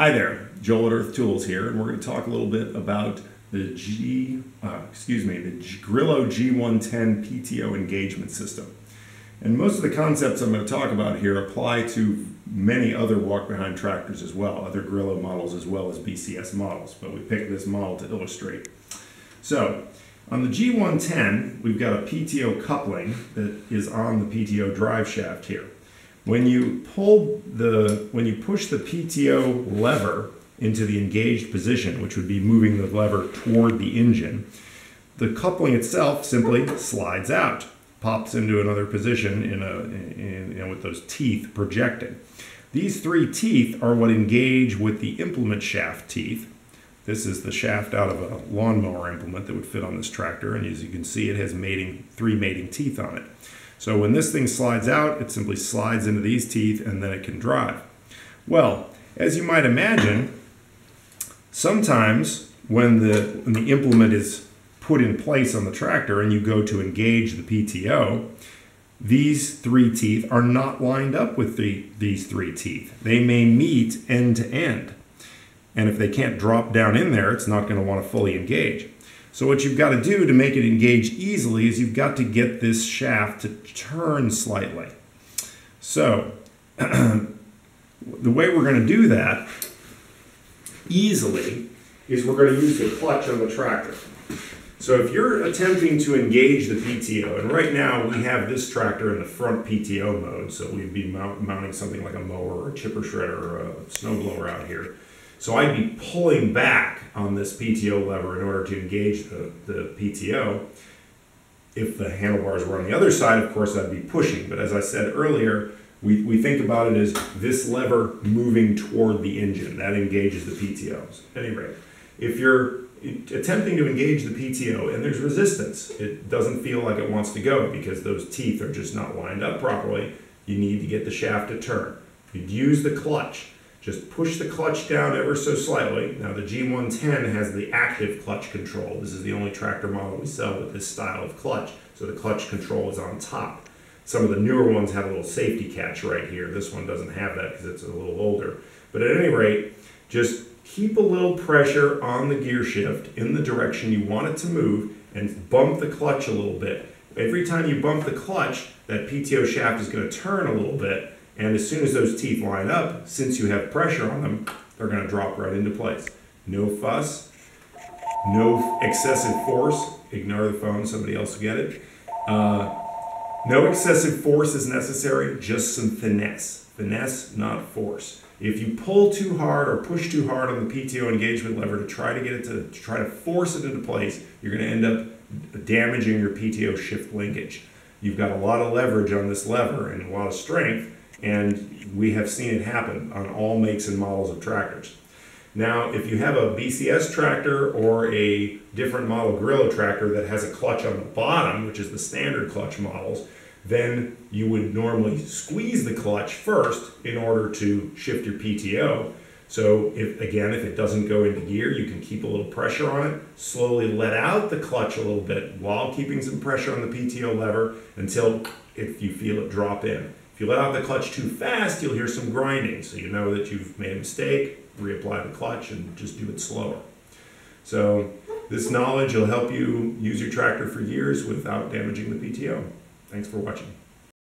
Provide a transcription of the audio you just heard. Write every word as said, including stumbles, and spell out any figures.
Hi there, Joel at Earth Tools here, and we're going to talk a little bit about the G, uh, excuse me, the Grillo G one ten P T O engagement system. And most of the concepts I'm going to talk about here apply to many other walk-behind tractors as well, other Grillo models as well as B C S models, but we picked this model to illustrate. So, on the G one ten, we've got a P T O coupling that is on the P T O drive shaft here. When you pull the, when you push the P T O lever into the engaged position, which would be moving the lever toward the engine, the coupling itself simply slides out, pops into another position in a, in, in, with those teeth projecting. These three teeth are what engage with the implement shaft teeth. This is the shaft out of a lawnmower implement that would fit on this tractor, and as you can see, it has mating, three mating teeth on it. So when this thing slides out, it simply slides into these teeth and then it can drive. Well, as you might imagine, sometimes when the, when the implement is put in place on the tractor and you go to engage the P T O, these three teeth are not lined up with the, these three teeth. They may meet end to end. And if they can't drop down in there, it's not going to want to fully engage. So what you've got to do to make it engage easily is you've got to get this shaft to turn slightly. So the way we're going to do that easily is we're going to use the clutch on the tractor. So if you're attempting to engage the P T O, and right now we have this tractor in the front P T O mode, so we'd be mount, mounting something like a mower or a chipper shredder or a snowblower out here. So I'd be pulling back on this P T O lever in order to engage the, the P T O. If the handlebars were on the other side, of course, I'd be pushing. But as I said earlier, we, we think about it as this lever moving toward the engine. That engages the P T Os. At any rate, if you're attempting to engage the P T O and there's resistance, it doesn't feel like it wants to go because those teeth are just not lined up properly. You need to get the shaft to turn. You'd use the clutch. Just push the clutch down ever so slightly. Now the G one ten has the active clutch control. This is the only tractor model we sell with this style of clutch. So the clutch control is on top. Some of the newer ones have a little safety catch right here. This one doesn't have that because it's a little older. But at any rate, just keep a little pressure on the gear shift in the direction you want it to move and bump the clutch a little bit. Every time you bump the clutch, that P T O shaft is going to turn a little bit. And as soon as those teeth line up, since you have pressure on them, they're going to drop right into place. No fuss, no excessive force. Ignore the phone, somebody else will get it. Uh, no excessive force is necessary, just some finesse. Finesse, not force. If you pull too hard or push too hard on the P T O engagement lever to try to get it to, to try to force it into place, you're going to end up damaging your P T O shift linkage. You've got a lot of leverage on this lever and a lot of strength. And we have seen it happen on all makes and models of tractors. Now, if you have a B C S tractor or a different model Grillo tractor that has a clutch on the bottom, which is the standard clutch models, then you would normally squeeze the clutch first in order to shift your P T O. So, if, again, if it doesn't go into gear, you can keep a little pressure on it, slowly let out the clutch a little bit while keeping some pressure on the P T O lever until if you feel it drop in. If you let out the clutch too fast, you'll hear some grinding, so you know that you've made a mistake. Reapply the clutch and just do it slower. So this knowledge will help you use your tractor for years without damaging the P T O. Thanks for watching.